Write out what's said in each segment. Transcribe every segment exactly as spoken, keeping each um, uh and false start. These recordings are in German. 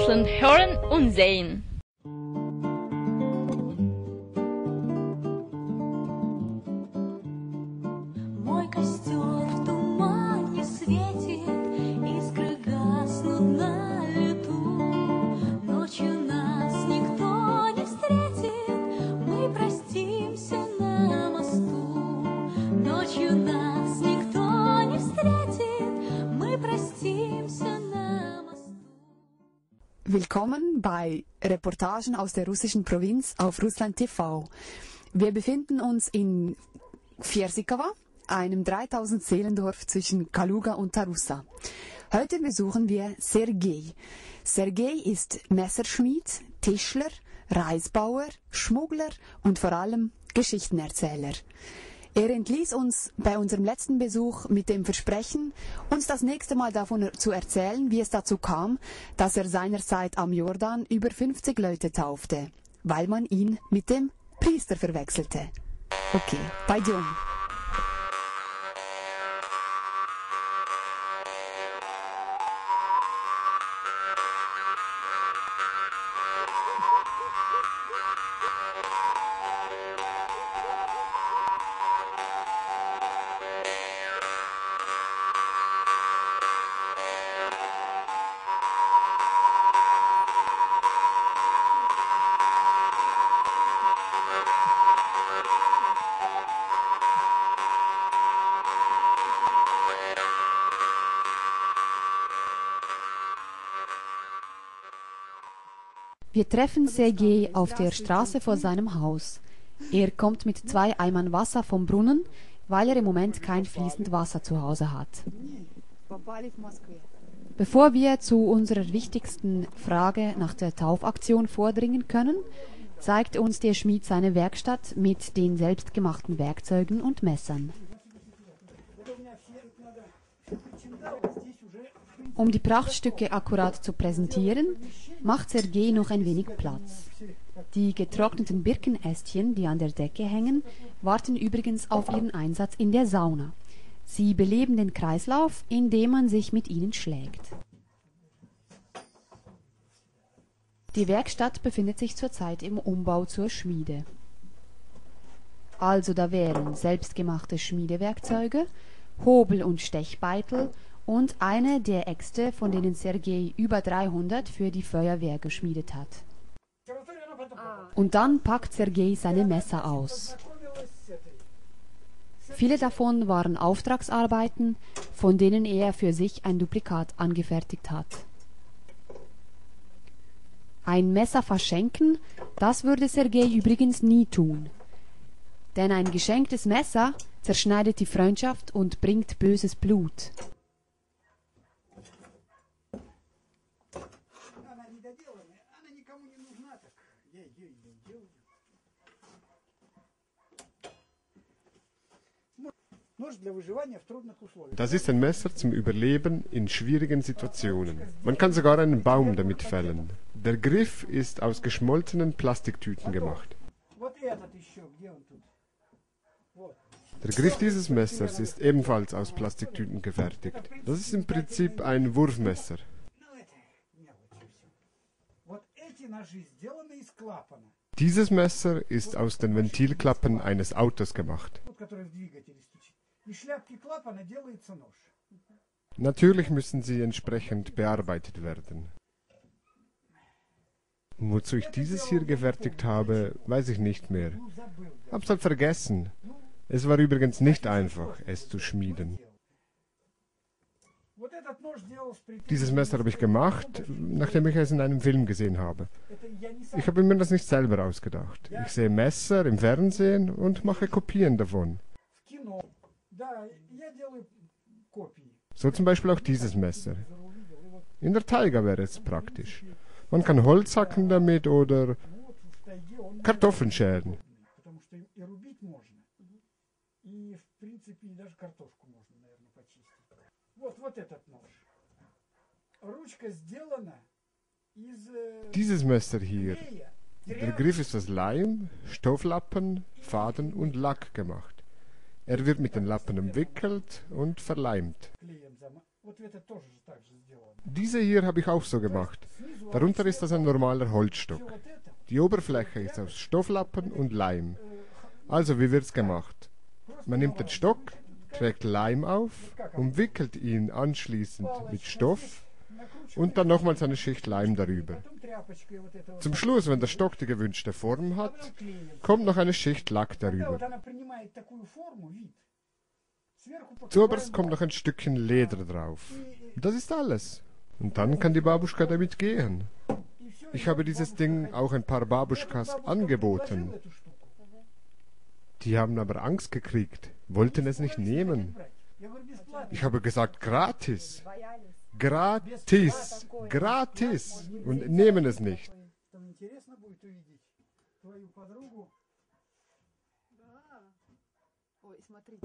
Russland hören und sehen. Willkommen bei Reportagen aus der russischen Provinz auf Russland T V. Wir befinden uns in Fjersikowa, einem dreitausend Seelendorf zwischen Kaluga und Tarussa. Heute besuchen wir Sergej. Sergej ist Messerschmied, Tischler, Reisbauer, Schmuggler und vor allem Geschichtenerzähler. Er entließ uns bei unserem letzten Besuch mit dem Versprechen, uns das nächste Mal davon zu erzählen, wie es dazu kam, dass er seinerzeit am Jordan über fünfzig Leute taufte, weil man ihn mit dem Priester verwechselte. Okay, пойдем. Wir treffen Sergej auf der Straße vor seinem Haus. Er kommt mit zwei Eimern Wasser vom Brunnen, weil er im Moment kein fließend Wasser zu Hause hat. Bevor wir zu unserer wichtigsten Frage nach der Taufaktion vordringen können, zeigt uns der Schmied seine Werkstatt mit den selbstgemachten Werkzeugen und Messern. Um die Prachtstücke akkurat zu präsentieren, macht Sergej noch ein wenig Platz. Die getrockneten Birkenästchen, die an der Decke hängen, warten übrigens auf ihren Einsatz in der Sauna. Sie beleben den Kreislauf, indem man sich mit ihnen schlägt. Die Werkstatt befindet sich zurzeit im Umbau zur Schmiede. Also da wären selbstgemachte Schmiedewerkzeuge, Hobel und Stechbeitel und eine der Äxte, von denen Sergej über dreihundert für die Feuerwehr geschmiedet hat. Und dann packt Sergej seine Messer aus. Viele davon waren Auftragsarbeiten, von denen er für sich ein Duplikat angefertigt hat. Ein Messer verschenken, das würde Sergej übrigens nie tun. Denn ein geschenktes Messer zerschneidet die Freundschaft und bringt böses Blut. Das ist ein Messer zum Überleben in schwierigen Situationen. Man kann sogar einen Baum damit fällen. Der Griff ist aus geschmolzenen Plastiktüten gemacht. Der Griff dieses Messers ist ebenfalls aus Plastiktüten gefertigt. Das ist im Prinzip ein Wurfmesser. Dieses Messer ist aus den Ventilklappen eines Autos gemacht. Natürlich müssen sie entsprechend bearbeitet werden. Wozu ich dieses hier gefertigt habe, weiß ich nicht mehr. Hab's halt vergessen. Es war übrigens nicht einfach, es zu schmieden. Dieses Messer habe ich gemacht, nachdem ich es in einem Film gesehen habe. Ich habe mir das nicht selber ausgedacht. Ich sehe Messer im Fernsehen und mache Kopien davon. So zum Beispiel auch dieses Messer. In der Taiga wäre es praktisch. Man kann Holz hacken damit oder Kartoffeln schälen. Dieses Messer hier. Der Griff ist aus Leim, Stofflappen, Faden und Lack gemacht. Er wird mit den Lappen umwickelt und verleimt. Diese hier habe ich auch so gemacht. Darunter ist das ein normaler Holzstock. Die Oberfläche ist aus Stofflappen und Leim. Also, wie wird's gemacht? Man nimmt den Stock, trägt Leim auf, umwickelt ihn anschließend mit Stoff und dann nochmals eine Schicht Leim darüber. Zum Schluss, wenn der Stock die gewünschte Form hat, kommt noch eine Schicht Lack darüber. Zuoberst kommt noch ein Stückchen Leder drauf. Das ist alles. Und dann kann die Babuschka damit gehen. Ich habe dieses Ding auch ein paar Babuschkas angeboten. Die haben aber Angst gekriegt, wollten es nicht nehmen. Ich habe gesagt, gratis. Gratis. Gratis. Und nehmen es nicht.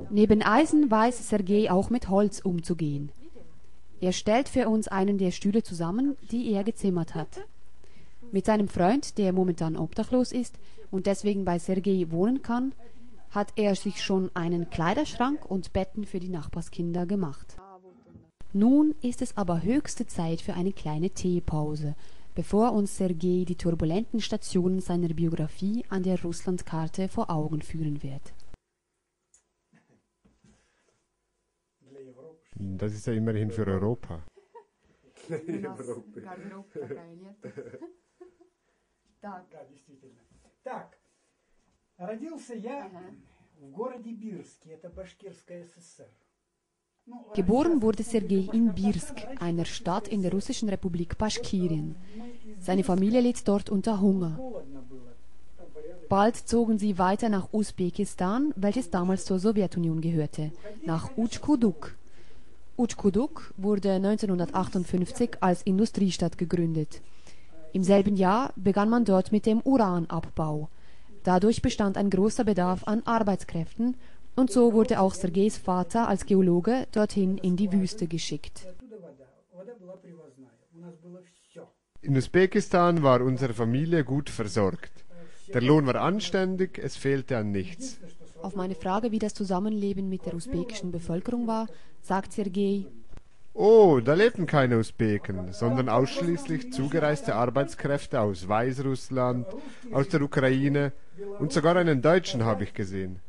Neben Eisen weiß Sergej auch mit Holz umzugehen. Er stellt für uns einen der Stühle zusammen, die er gezimmert hat. Mit seinem Freund, der momentan obdachlos ist und deswegen bei Sergej wohnen kann, hat er sich schon einen Kleiderschrank und Betten für die Nachbarskinder gemacht. Nun ist es aber höchste Zeit für eine kleine Teepause, bevor uns Sergej die turbulenten Stationen seiner Biografie an der Russlandkarte vor Augen führen wird. Das ist ja immerhin für Europa. Geboren wurde Sergej in Birsk, einer Stadt in der russischen Republik Baschkirien. Seine Familie litt dort unter Hunger. Bald zogen sie weiter nach Usbekistan, welches damals zur Sowjetunion gehörte, nach Uchkuduk. Uchkuduk wurde neunzehnhundertachtundfünfzig als Industriestadt gegründet. Im selben Jahr begann man dort mit dem Uranabbau. Dadurch bestand ein großer Bedarf an Arbeitskräften und so wurde auch Sergejs Vater als Geologe dorthin in die Wüste geschickt. In Usbekistan war unsere Familie gut versorgt. Der Lohn war anständig, es fehlte an nichts. Auf meine Frage, wie das Zusammenleben mit der usbekischen Bevölkerung war, sagt Sergej: Oh, da lebten keine Usbeken, sondern ausschließlich zugereiste Arbeitskräfte aus Weißrussland, aus der Ukraine und sogar einen Deutschen habe ich gesehen.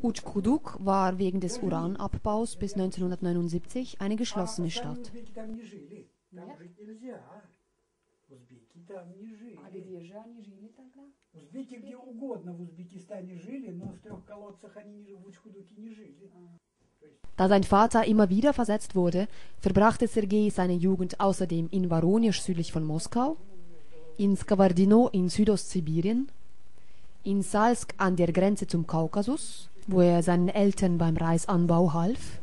Uchkuduk war wegen des Uranabbaus bis neunzehnhundertneunundsiebzig eine geschlossene Stadt. Da sein Vater immer wieder versetzt wurde, verbrachte Sergej seine Jugend außerdem in Woronesch südlich von Moskau, in Skavardino in Südostsibirien, in Salsk an der Grenze zum Kaukasus, wo er seinen Eltern beim Reisanbau half,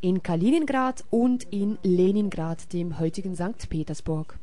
in Kaliningrad und in Leningrad, dem heutigen Sankt Petersburg.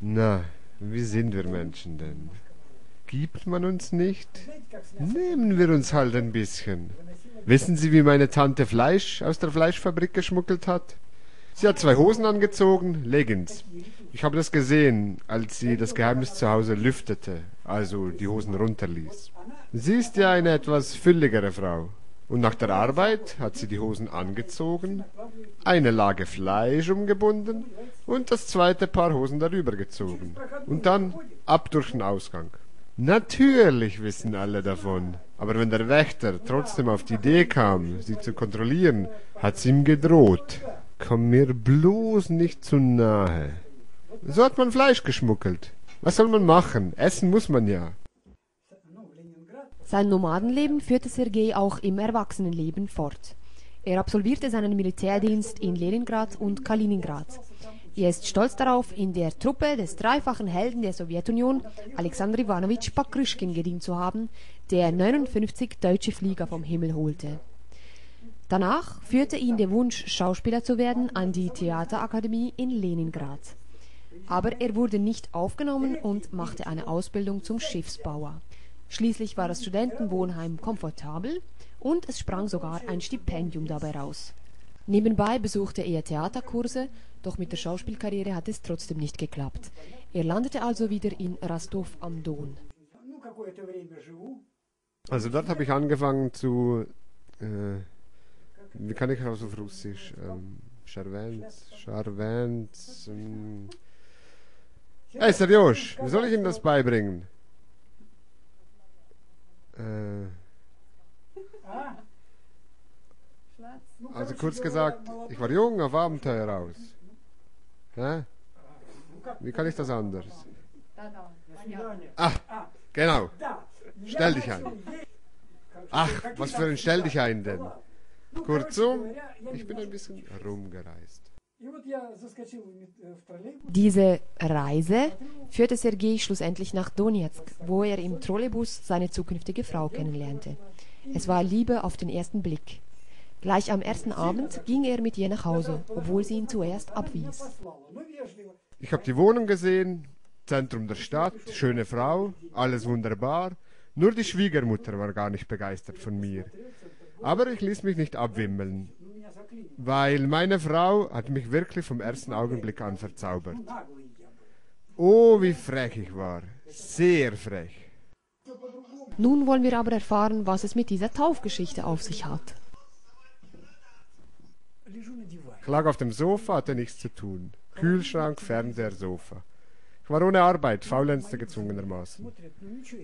Na, wie sind wir Menschen denn? Gibt man uns nicht? Nehmen wir uns halt ein bisschen. Wissen Sie, wie meine Tante Fleisch aus der Fleischfabrik geschmuggelt hat? Sie hat zwei Hosen angezogen, Leggings. Ich habe das gesehen, als sie das Geheimnis zu Hause lüftete, also die Hosen runterließ. Sie ist ja eine etwas fülligere Frau. Und nach der Arbeit hat sie die Hosen angezogen, eine Lage Fleisch umgebunden und das zweite Paar Hosen darüber gezogen. Und dann ab durch den Ausgang. Natürlich wissen alle davon. Aber wenn der Wächter trotzdem auf die Idee kam, sie zu kontrollieren, hat sie ihm gedroht. Komm mir bloß nicht zu nahe. So hat man Fleisch geschmuggelt. Was soll man machen? Essen muss man ja. Sein Nomadenleben führte Sergej auch im Erwachsenenleben fort. Er absolvierte seinen Militärdienst in Leningrad und Kaliningrad. Er ist stolz darauf, in der Truppe des dreifachen Helden der Sowjetunion, Alexander Iwanowitsch Pokryschkin, gedient zu haben, der neunundfünfzig deutsche Flieger vom Himmel holte. Danach führte ihn der Wunsch, Schauspieler zu werden, an die Theaterakademie in Leningrad. Aber er wurde nicht aufgenommen und machte eine Ausbildung zum Schiffsbauer. Schließlich war das Studentenwohnheim komfortabel und es sprang sogar ein Stipendium dabei raus. Nebenbei besuchte er Theaterkurse, doch mit der Schauspielkarriere hat es trotzdem nicht geklappt. Er landete also wieder in Rastov am Don. Also dort habe ich angefangen zu, äh, wie kann ich das auf Russisch, ähm, Scharwenz, Scharwenz, ähm, hey Serjosch, wie soll ich Ihnen das beibringen? Also kurz gesagt, ich war jung, auf Abenteuer raus. Ja? Wie kann ich das anders? Ach, genau. Stell dich ein. Ach, was für ein Stell dich ein denn? Kurzum, ich bin ein bisschen rumgereist. Diese Reise führte Sergej schlussendlich nach Donetsk, wo er im Trolleybus seine zukünftige Frau kennenlernte. Es war Liebe auf den ersten Blick. Gleich am ersten Abend ging er mit ihr nach Hause, obwohl sie ihn zuerst abwies. Ich habe die Wohnung gesehen, Zentrum der Stadt, schöne Frau, alles wunderbar. Nur die Schwiegermutter war gar nicht begeistert von mir. Aber ich ließ mich nicht abwimmeln. Weil meine Frau hat mich wirklich vom ersten Augenblick an verzaubert. Oh, wie frech ich war. Sehr frech. Nun wollen wir aber erfahren, was es mit dieser Taufgeschichte auf sich hat. Ich lag auf dem Sofa, hatte nichts zu tun. Kühlschrank, Fernseher, Sofa. Ich war ohne Arbeit, faulenzte gezwungenermaßen.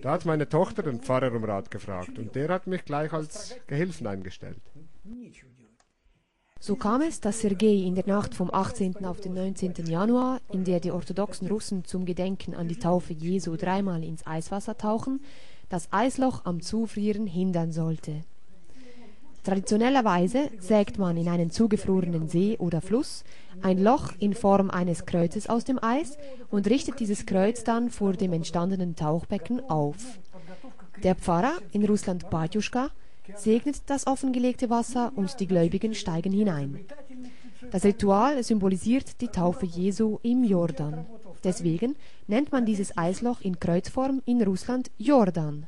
Da hat meine Tochter den Pfarrer um Rat gefragt und der hat mich gleich als Gehilfen eingestellt. So kam es, dass Sergej in der Nacht vom achtzehnten auf den neunzehnten Januar, in der die orthodoxen Russen zum Gedenken an die Taufe Jesu dreimal ins Eiswasser tauchen, das Eisloch am Zufrieren hindern sollte. Traditionellerweise sägt man in einen zugefrorenen See oder Fluss ein Loch in Form eines Kreuzes aus dem Eis und richtet dieses Kreuz dann vor dem entstandenen Tauchbecken auf. Der Pfarrer, in Russland Batjuschka, segnet das offengelegte Wasser und die Gläubigen steigen hinein. Das Ritual symbolisiert die Taufe Jesu im Jordan. Deswegen nennt man dieses Eisloch in Kreuzform in Russland Jordan.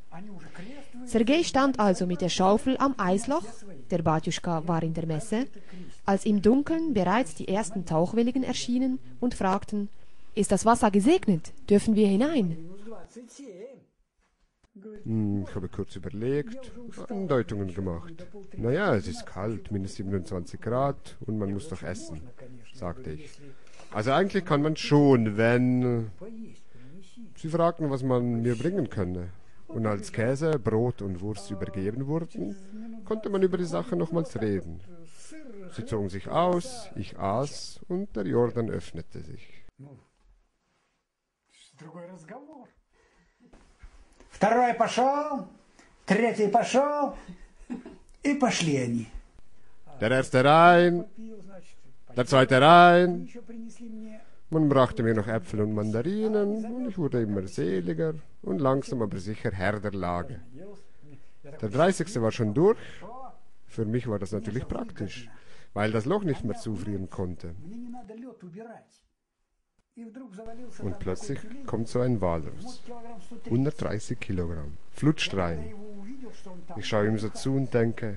Sergej stand also mit der Schaufel am Eisloch, der Batjuschka war in der Messe, als im Dunkeln bereits die ersten Tauchwilligen erschienen und fragten, ist das Wasser gesegnet? Dürfen wir hinein? Ich habe kurz überlegt, Andeutungen gemacht. Naja, es ist kalt, minus siebenundzwanzig Grad und man muss doch essen, sagte ich. Also eigentlich kann man schon, wenn... Sie fragten, was man mir bringen könne. Und als Käse, Brot und Wurst übergeben wurden, konnte man über die Sache nochmals reden. Sie zogen sich aus, ich aß und der Jordan öffnete sich. Второй пошел, третий пошел, и пошли они. Der erste rein, der zweite rein. Man brachte mir noch Äpfel und Mandarinen und ich wurde immer seliger und langsam aber sicher Herr der Lage. Der dreißigste war schon durch. Für mich war das natürlich praktisch, weil das Loch nicht mehr zufrieren konnte. Und plötzlich kommt so ein Walrus, hundertdreißig Kilogramm, flutscht rein. Ich schaue ihm so zu und denke,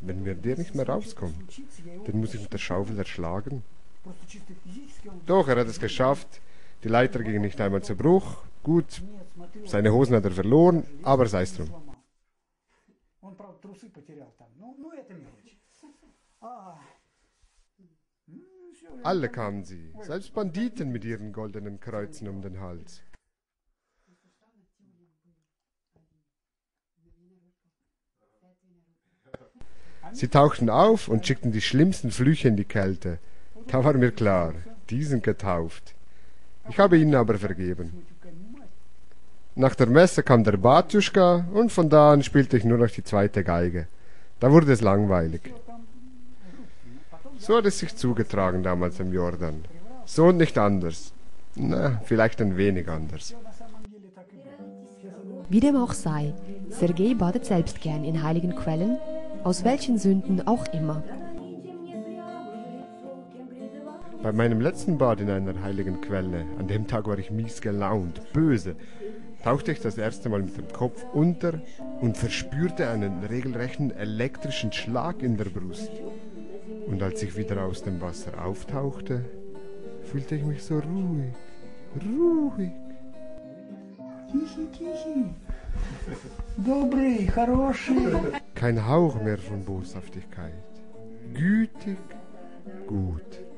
Wenn wir der nicht mehr rauskommen, dann muss ich mit der Schaufel erschlagen. Doch, er hat es geschafft. Die Leiter ging nicht einmal zu Bruch. Gut, seine Hosen hat er verloren, aber sei es drum. Alle kamen sie, selbst Banditen mit ihren goldenen Kreuzen um den Hals. Sie tauchten auf und schickten die schlimmsten Flüche in die Kälte. Da war mir klar, die sind getauft. Ich habe ihnen aber vergeben. Nach der Messe kam der Batjuschka und von da an spielte ich nur noch die zweite Geige. Da wurde es langweilig. So hat es sich zugetragen damals im Jordan. So und nicht anders. Na, vielleicht ein wenig anders. Wie dem auch sei, Sergej badet selbst gern in heiligen Quellen, aus welchen Sünden auch immer. Bei meinem letzten Bad in einer heiligen Quelle, an dem Tag war ich mies gelaunt, böse, tauchte ich das erste Mal mit dem Kopf unter und verspürte einen regelrechten elektrischen Schlag in der Brust. Und als ich wieder aus dem Wasser auftauchte, fühlte ich mich so ruhig, ruhig. Kein Hauch mehr von Boshaftigkeit. Gütig, gut.